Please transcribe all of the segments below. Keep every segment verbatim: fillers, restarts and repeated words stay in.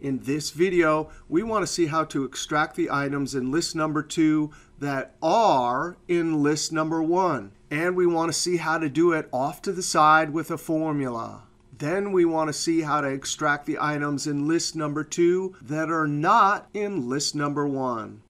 In this video, we want to see how to extract the items in list number two that are in list number one. And we want to see how to do it off to the side with a formula. Then we want to see how to extract the items in list number two that are not in list number one.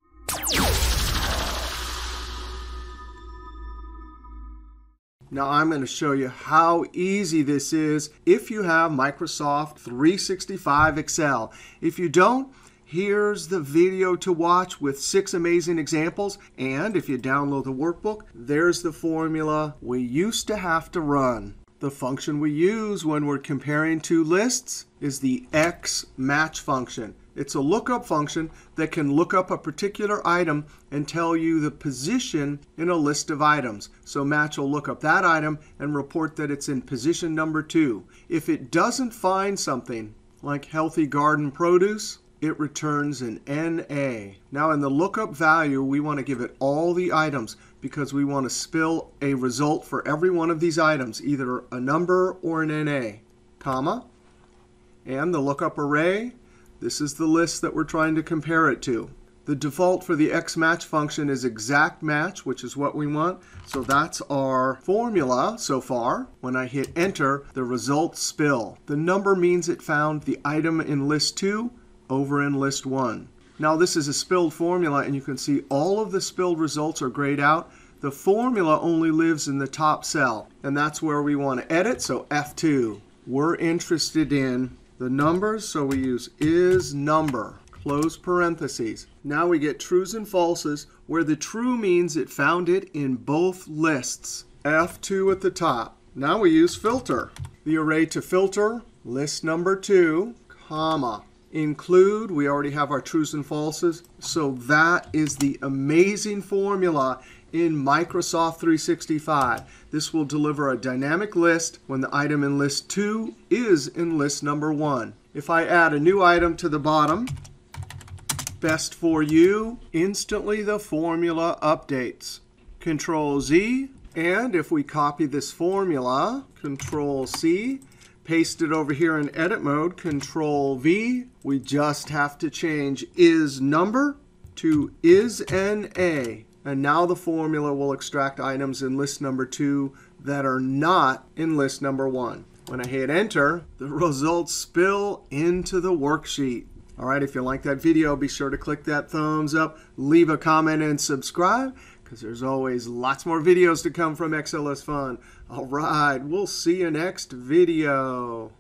Now I'm going to show you how easy this is if you have Microsoft three sixty-five Excel. If you don't, here's the video to watch with six amazing examples. And if you download the workbook, there's the formula we used to have to run. The function we use when we're comparing two lists is the X match function. It's a lookup function that can look up a particular item and tell you the position in a list of items. So match will look up that item and report that it's in position number two. If it doesn't find something, like healthy garden produce, it returns an N A. Now in the lookup value, we want to give it all the items because we want to spill a result for every one of these items, either a number or an N A, comma. And the lookup array, this is the list that we're trying to compare it to. The default for the X match function is exact match, which is what we want. So that's our formula so far. When I hit Enter, the results spill. The number means it found the item in list two over in list one. Now this is a spilled formula, and you can see all of the spilled results are grayed out. The formula only lives in the top cell, and that's where we want to edit, so F two. We're interested in the numbers, so we use ISNUMBER, close parentheses. Now we get trues and falses, where the true means it found it in both lists. F two at the top. Now we use FILTER. The array to filter, list number two, comma. Include, we already have our trues and falses. So that is the amazing formula in Microsoft three sixty-five. This will deliver a dynamic list when the item in list two is in list number one. If I add a new item to the bottom, best for you, instantly the formula updates. Control Z, and if we copy this formula, Control C, paste it over here in edit mode, Control V, we just have to change is number to is N A. And now the formula will extract items in list number two that are not in list number one. When I hit Enter, the results spill into the worksheet. All right, if you like that video, be sure to click that thumbs up, leave a comment, and subscribe, because there's always lots more videos to come from excelisfun. All right, we'll see you next video.